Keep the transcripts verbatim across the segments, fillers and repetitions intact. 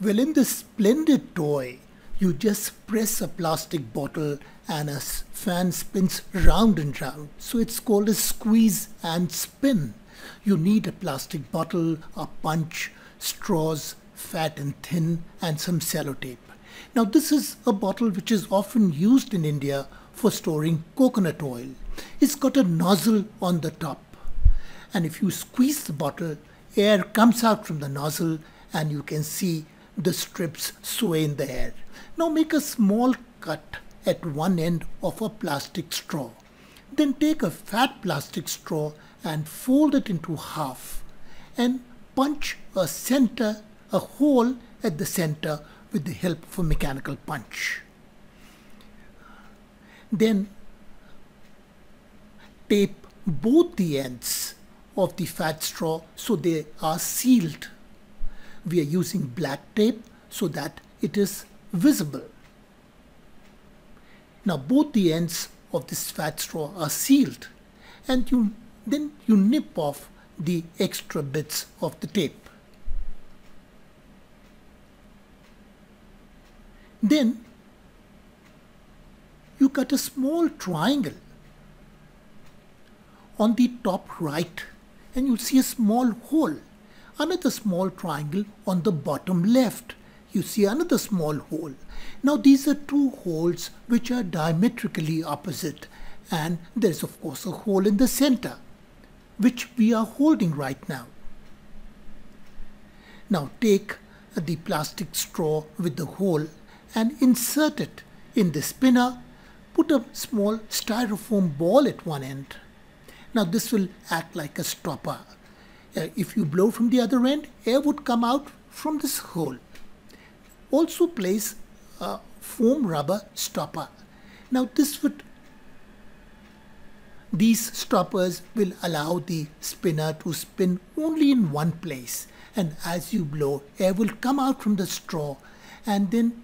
Well, in this splendid toy, you just press a plastic bottle and a fan spins round and round. So it's called a squeeze and spin. You need a plastic bottle, a punch, straws, fat and thin, and some sellotape. Now this is a bottle which is often used in India for storing coconut oil. It's got a nozzle on the top, and if you squeeze the bottle, air comes out from the nozzle and you can see the strips sway in the air. Now make a small cut at one end of a plastic straw. Then take a fat plastic straw and fold it into half and punch a center, a hole at the center with the help of a mechanical punch. Then tape both the ends of the fat straw so they are sealed. We are using black tape so that it is visible. Now both the ends of this fat straw are sealed, and you then you nip off the extra bits of the tape. Then you cut a small triangle on the top right and you'll see a small hole. Another small triangle on the bottom left. You see another small hole. Now these are two holes which are diametrically opposite, and there's of course a hole in the center which we are holding right now. Now take the plastic straw with the hole and insert it in the spinner. Put a small styrofoam ball at one end. Now this will act like a stopper. Uh, if you blow from the other end, air would come out from this hole. Also place a foam rubber stopper. Now this would, these stoppers will allow the spinner to spin only in one place, and as you blow, air will come out from the straw and then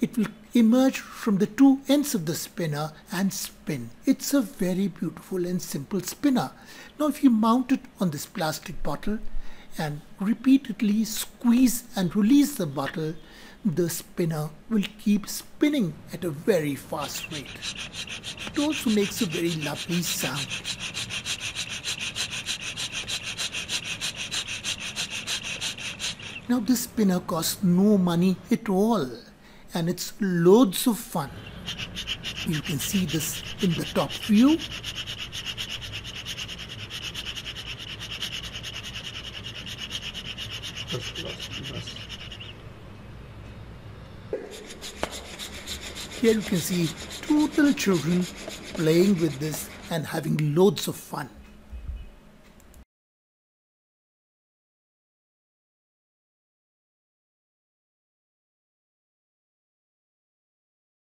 it will emerge from the two ends of the spinner and spin. It's a very beautiful and simple spinner. Now if you mount it on this plastic bottle and repeatedly squeeze and release the bottle, the spinner will keep spinning at a very fast rate. It also makes a very lovely sound. Now this spinner costs no money at all, and it's loads of fun. You can see this in the top view. Here you can see two little children playing with this and having loads of fun.